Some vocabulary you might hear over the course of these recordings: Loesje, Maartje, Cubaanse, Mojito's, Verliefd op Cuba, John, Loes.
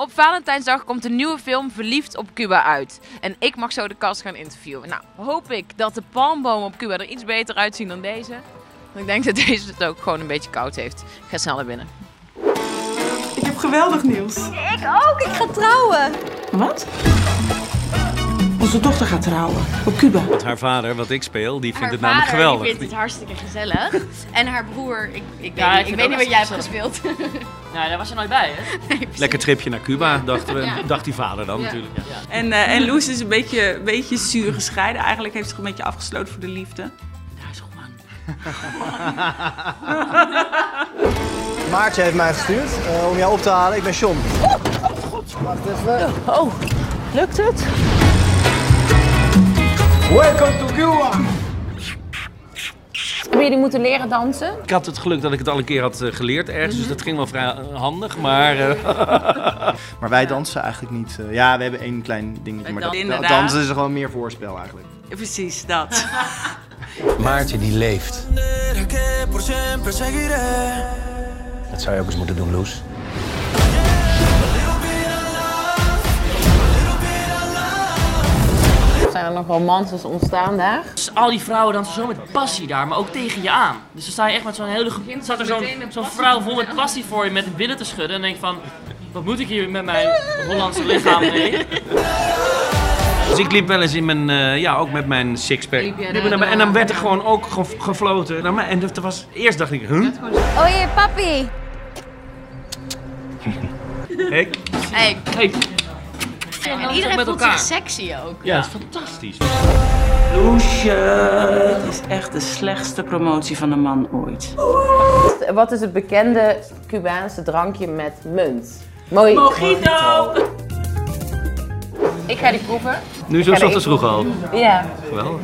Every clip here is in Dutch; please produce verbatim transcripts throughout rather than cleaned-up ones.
Op Valentijnsdag komt de nieuwe film Verliefd op Cuba uit. En ik mag zo de cast gaan interviewen. Nou, hoop ik dat de palmbomen op Cuba er iets beter uitzien dan deze. Want ik denk dat deze het ook gewoon een beetje koud heeft. Ik ga snel naar binnen. Ik heb geweldig nieuws. Ik ook, ik ga trouwen. Wat? Onze dochter gaat trouwen op Cuba. Want haar vader, wat ik speel, die vindt het namelijk geweldig. Haar vader vindt het hartstikke gezellig. En haar broer, ik, ik ja, weet niet, ik weet niet wat jij hebt gespeeld. Nou, daar was je nooit bij, hè? Nee, lekker tripje naar Cuba, dachten we, ja. Dacht die vader dan ja. Natuurlijk. Ja. En, uh, en Loes is een beetje, een beetje zuur gescheiden. Eigenlijk heeft zich een beetje afgesloten voor de liefde. Daar is Juan. Maartje heeft mij gestuurd uh, om jou op te halen. Ik ben John. Oh, oh god. Wacht even. Oh, lukt het? Welcome to Cuba! Heb jullie moeten leren dansen? Ik had het geluk dat ik het al een keer had geleerd ergens, mm-hmm. Dus dat ging wel vrij handig, maar... Uh... maar wij dansen eigenlijk niet. Ja, we hebben één klein dingetje, maar dan, dansen is er gewoon meer voorspel eigenlijk. Ja, precies, dat. Maartje die leeft. Dat zou je ook eens moeten doen, Loes. Zijn er nog romances ontstaan daar? Dus al die vrouwen dansen zo met passie daar, maar ook tegen je aan. Dus dan sta je echt met zo'n hele... Zat er zo'n zo vrouw vol met passie voor je met de billen te schudden en denk van... Wat moet ik hier met mijn Hollandse lichaam mee? Dus ik liep wel eens in mijn... Uh, ja, ook met mijn sixpack. En dan werd er gewoon ook gefloten. En dat was... Eerst dacht ik... Huh? Oei, papi! Hey. Hey. Hey. En, en iedereen voelt zich sexy ook. Ja, dat is fantastisch. Loesje, het is echt de slechtste promotie van een man ooit. Wat is het bekende Cubaanse drankje met munt? Mojito. Mojito. Ik ga die proeven. Nu zo ochtends vroeg al. Ja. Geweldig.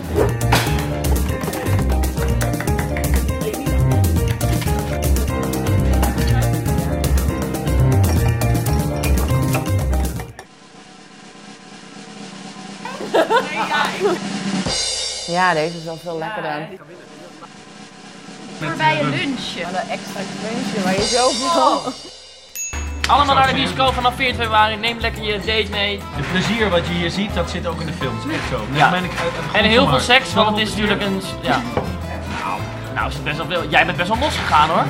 Ja, deze is wel veel lekkerder. Ja, voorbij een lunchje. Oh, dat extra lunchje waar je zoveel... Oh. Allemaal naar de bioscoop vanaf veertien februari. Neem lekker je date mee. Het plezier wat je hier ziet, dat zit ook in de films. Echt zo. Ja. Ja. En heel veel seks, want het is natuurlijk een... Ja. Nou, nou is het best wel veel. Jij bent best wel los gegaan hoor.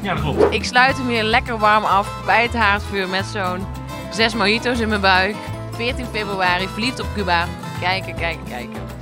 Ja, dat klopt. Ik sluit hem hier lekker warm af bij het haardvuur met zo'n zes mojito's in mijn buik. veertien februari, verliefd op Cuba. Kijken, kijken, kijken.